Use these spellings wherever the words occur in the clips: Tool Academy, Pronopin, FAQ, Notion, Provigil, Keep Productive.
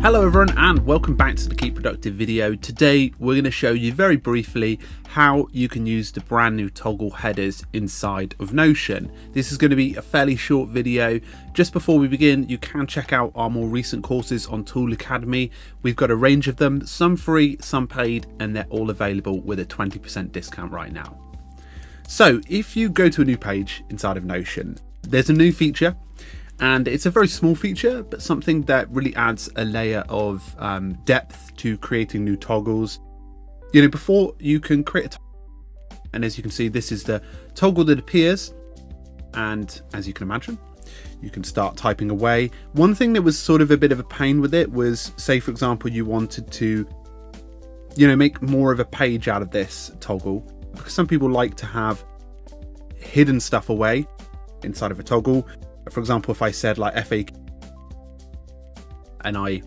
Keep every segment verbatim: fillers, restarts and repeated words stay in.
Hello everyone and welcome back to the Keep Productive video. Today we're going to show you very briefly how you can use the brand new toggle headers inside of Notion. This is going to be a fairly short video. Just before we begin, you can check out our more recent courses on Tool Academy. We've got a range of them, some free, some paid, and they're all available with a twenty percent discount right now. So if you go to a new page inside of Notion, there's a new feature. And it's a very small feature, but something that really adds a layer of um, depth to creating new toggles. You know, before you can create a toggle, and as you can see, this is the toggle that appears. And as you can imagine, you can start typing away. One thing that was sort of a bit of a pain with it was, say, for example, you wanted to, you know, make more of a page out of this toggle, because some people like to have hidden stuff away inside of a toggle. For example, if I said like F A Q and I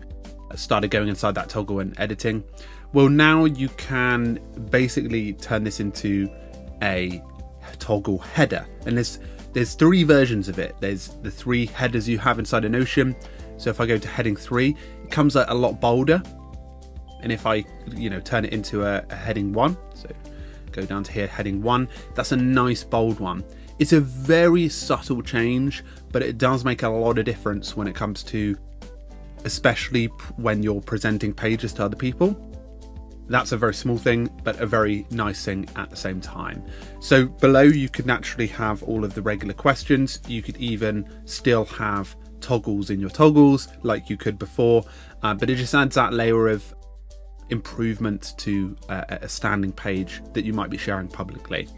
started going inside that toggle and editing, well, now you can basically turn this into a toggle header. And there's, there's three versions of it. There's the three headers you have inside of Notion. So if I go to heading three, it comes out a lot bolder. And if I, you know, turn it into a, a heading one, so go down to here, heading one, that's a nice bold one. It's a very subtle change, but it does make a lot of difference when it comes to, especially when you're presenting pages to other people. That's a very small thing, but a very nice thing at the same time. So below, you could naturally have all of the regular questions. You could even still have toggles in your toggles like you could before, uh, but it just adds that layer of improvement to uh, a standing page that you might be sharing publicly.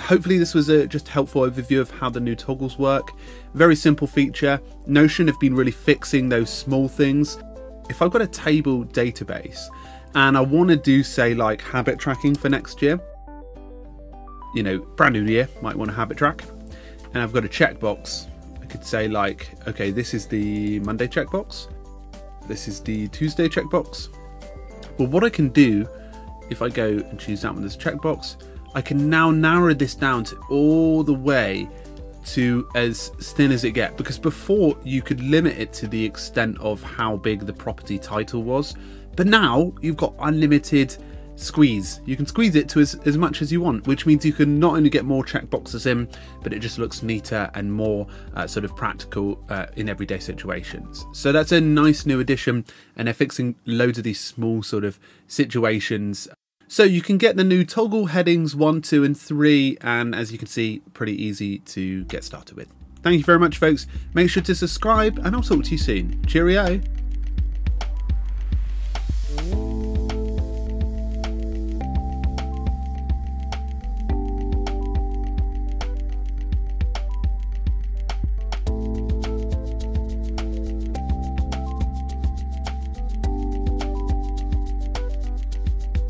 Hopefully this was a just helpful overview of how the new toggles work. Very simple feature. Notion have been really fixing those small things. If I've got a table database and I want to do, say, like habit tracking for next year, you know, brand new year, might want to habit track, and I've got a checkbox, I could say like, okay, this is the Monday checkbox, this is the Tuesday checkbox. Well, what I can do, if I go and choose that one as a checkbox, I can now narrow this down to all the way to as thin as it gets, because before you could limit it to the extent of how big the property title was, but now you've got unlimited squeeze. You can squeeze it to as, as much as you want, which means you can not only get more checkboxes in, but it just looks neater and more uh, sort of practical uh, in everyday situations. So that's a nice new addition, and they're fixing loads of these small sort of situations. So you can get the new toggle headings one, two and three, and as you can see, pretty easy to get started with. Thank you very much, folks. Make sure to subscribe and I'll talk to you soon. Cheerio.